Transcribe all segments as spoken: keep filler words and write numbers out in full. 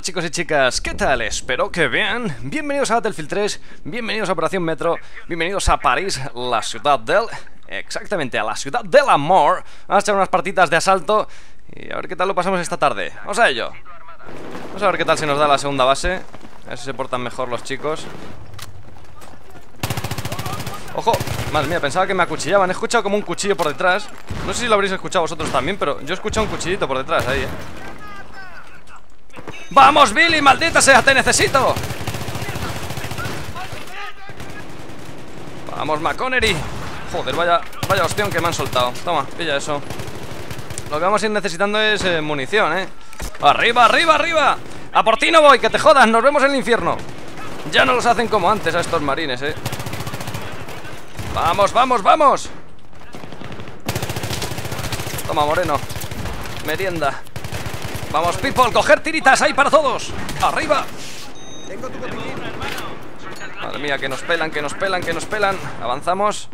Hola chicos y chicas, ¿qué tal? Espero que bien. Bienvenidos a Battlefield tres, bienvenidos a Operación Metro, bienvenidos a París, la ciudad del... Exactamente, a la ciudad del amor. Vamos a echar unas partidas de asalto y a ver qué tal lo pasamos esta tarde. Vamos a ello. Vamos a ver qué tal se nos da la segunda base. A ver si se portan mejor los chicos. ¡Ojo! Madre mía, pensaba que me acuchillaban. He escuchado como un cuchillo por detrás. No sé si lo habréis escuchado vosotros también, pero yo he escuchado un cuchillito por detrás ahí, eh. ¡Vamos, Billy! ¡Maldita sea! ¡Te necesito! ¡Vamos, McConnery! Joder, vaya, vaya ostión que me han soltado. Toma, pilla eso. Lo que vamos a ir necesitando es eh, munición, ¿eh? ¡Arriba, arriba, arriba! ¡A por ti no voy! ¡Que te jodas! ¡Nos vemos en el infierno! Ya no los hacen como antes a estos marines, ¿eh? ¡Vamos, vamos, vamos! Toma, moreno. Merienda. Vamos, people, coger tiritas ahí para todos. Arriba. Tengo tu botiquín. Madre mía, que nos pelan, que nos pelan, que nos pelan. Avanzamos.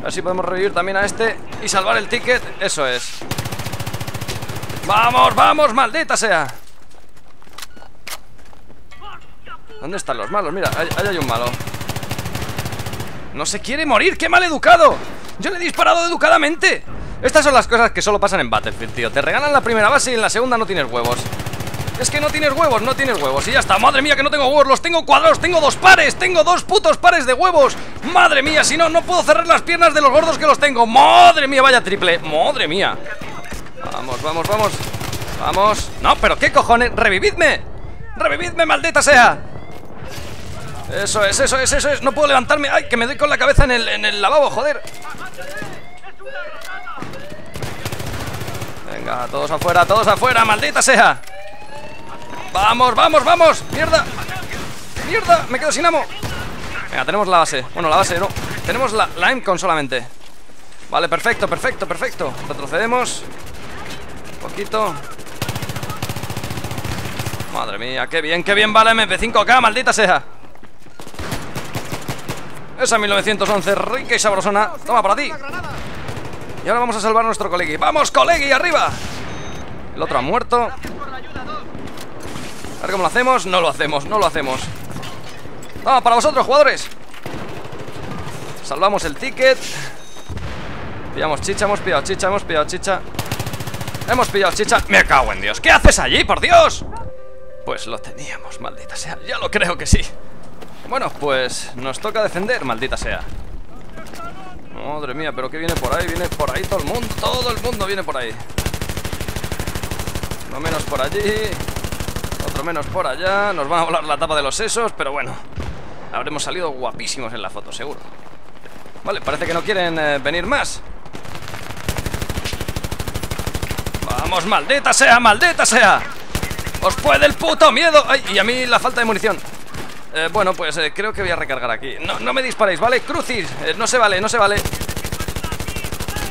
A ver si podemos revivir también a este y salvar el ticket. Eso es. Vamos, vamos, maldita sea. ¿Dónde están los malos? Mira, ahí hay un malo. No se quiere morir, qué mal educado. Yo le he disparado educadamente. Estas son las cosas que solo pasan en Battlefield, tío. Te regalan la primera base y en la segunda no tienes huevos. Es que no tienes huevos, no tienes huevos. Y ya está, madre mía que no tengo huevos, los tengo cuadrados. Tengo dos pares, tengo dos putos pares de huevos. Madre mía, si no, no puedo cerrar las piernas de los gordos que los tengo. Madre mía, vaya triple, madre mía. Vamos, vamos, vamos. Vamos, no, pero qué cojones. Revividme, revividme, maldita sea. Eso es, eso es, eso es, no puedo levantarme. Ay, que me doy con la cabeza en el, en el lavabo, joder. Venga, todos afuera, todos afuera, maldita sea. Vamos, vamos, vamos. Mierda, mierda, me quedo sin amo. Venga, tenemos la base. Bueno, la base no, tenemos la, la aim con solamente. Vale, perfecto, perfecto, perfecto. Retrocedemos un poquito. Madre mía, qué bien, qué bien va la M P cinco K, maldita sea. Esa mil novecientos once, rica y sabrosona. Toma para ti. Y ahora vamos a salvar a nuestro colegui. ¡Vamos, colegui, arriba! El otro ha muerto. A ver cómo lo hacemos. No lo hacemos, no lo hacemos. ¡Vamos, para vosotros, jugadores! Salvamos el ticket. Pillamos chicha, hemos pillado chicha, hemos pillado chicha. Hemos pillado chicha. ¡Me cago en Dios! ¿Qué haces allí, por Dios? Pues lo teníamos, maldita sea. Ya lo creo que sí. Bueno, pues nos toca defender, maldita sea. Madre mía, pero que viene por ahí, viene por ahí todo el mundo, todo el mundo viene por ahí. Uno menos por allí, otro menos por allá, nos van a volar la tapa de los sesos, pero bueno, habremos salido guapísimos en la foto, seguro. Vale, parece que no quieren eh, venir más. Vamos, maldita sea, maldita sea. Os puede el puto miedo. Ay, y a mí la falta de munición. Eh, bueno, pues eh, creo que voy a recargar aquí. No, no me disparéis, ¿vale? Crucis, eh, no se vale, no se vale.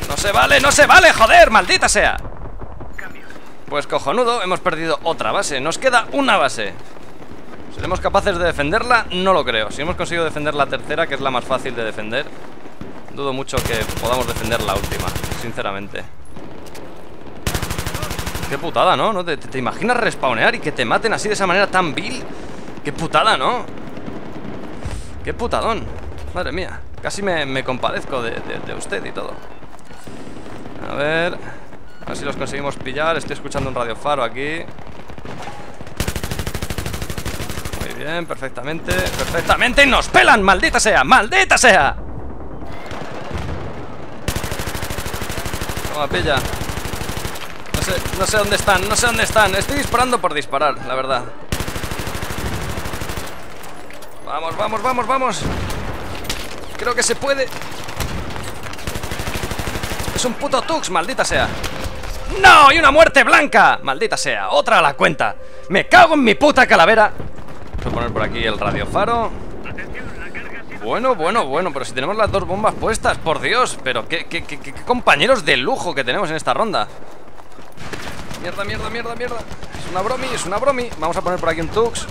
No se vale, no se vale, joder, maldita sea. Pues cojonudo, hemos perdido otra base. Nos queda una base. ¿Seremos capaces de defenderla? No lo creo. Si hemos conseguido defender la tercera, que es la más fácil de defender, dudo mucho que podamos defender la última, sinceramente. Qué putada, ¿no? ¿No te, te imaginas respawnear y que te maten así de esa manera tan vil? ¡Qué putada, ¿no? ¡Qué putadón! Madre mía, casi me, me compadezco de, de, de usted y todo. A ver... A ver si los conseguimos pillar. Estoy escuchando un radiofaro aquí. Muy bien, perfectamente. ¡Perfectamente! ¡Nos pelan! ¡Maldita sea! ¡Maldita sea! Toma, pilla. No sé, no sé dónde están, no sé dónde están. Estoy disparando por disparar, la verdad. Vamos, vamos, vamos, vamos. Creo que se puede. Es un puto tux, maldita sea. ¡No! ¡Y una muerte blanca! ¡Maldita sea! ¡Otra a la cuenta! ¡Me cago en mi puta calavera! Voy a poner por aquí el radiofaro. Bueno, bueno, bueno. Pero si tenemos las dos bombas puestas, por Dios. Pero qué, qué, qué, qué compañeros de lujo que tenemos en esta ronda. Mierda, mierda, mierda, mierda. Es una bromi, es una bromi. Vamos a poner por aquí un tux.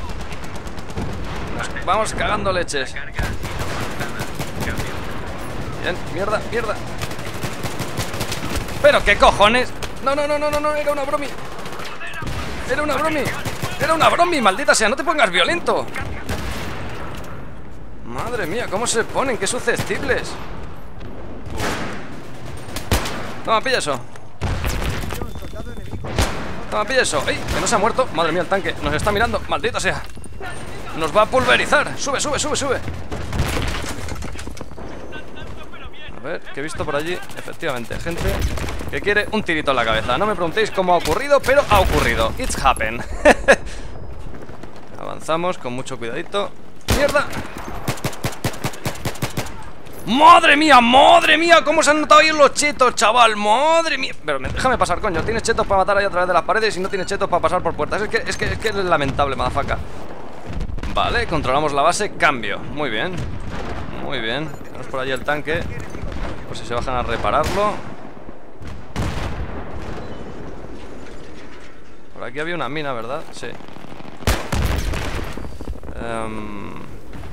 Vamos cagando leches. Bien, mierda, mierda. Pero qué cojones. No, no, no, no, no, no, era una bromi. Era una bromi. Era una bromi, maldita sea, no te pongas violento. Madre mía, cómo se ponen, qué susceptibles. Toma, pilla eso. Toma, pilla eso. ¡Ey! Que no se ha muerto. Madre mía, el tanque nos está mirando, maldita sea. Nos va a pulverizar. Sube, sube, sube, sube. A ver, que he visto por allí, efectivamente, gente que quiere un tirito en la cabeza. No me preguntéis cómo ha ocurrido, pero ha ocurrido. It's happened. Avanzamos con mucho cuidadito. ¡Mierda! ¡Madre mía! ¡Madre mía! ¿Cómo se han notado ahí los chetos, chaval? ¡Madre mía! Pero déjame pasar, coño. Tienes chetos para matar ahí a través de las paredes y no tienes chetos para pasar por puertas. Es que es, que, es, que es lamentable, madafaca. Vale, controlamos la base. Cambio. Muy bien. Muy bien. Tenemos por allí el tanque. Por si se bajan a repararlo. Por aquí había una mina, ¿verdad? Sí. Um,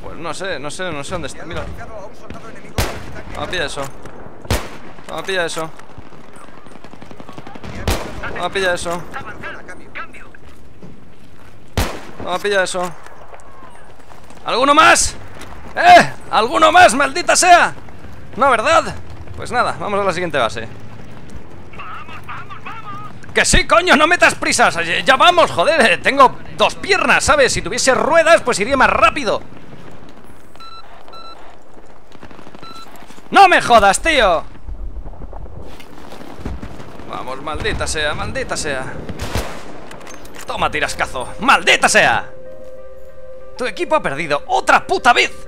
pues no sé, no sé, no sé dónde está. Mira. Toma, pilla eso. Toma, pilla eso. Toma, pilla eso. Toma, pilla eso. ¿Alguno más? ¡Eh! ¿Alguno más, maldita sea? No, ¿verdad? Pues nada, vamos a la siguiente base. ¡Que sí, coño! ¡No metas prisas! ¡Ya vamos, joder! Tengo dos piernas, ¿sabes? Si tuviese ruedas, pues iría más rápido. ¡No me jodas, tío! Vamos, maldita sea, maldita sea. Toma, tirascazo. ¡Maldita sea! Tu equipo ha perdido otra puta vez.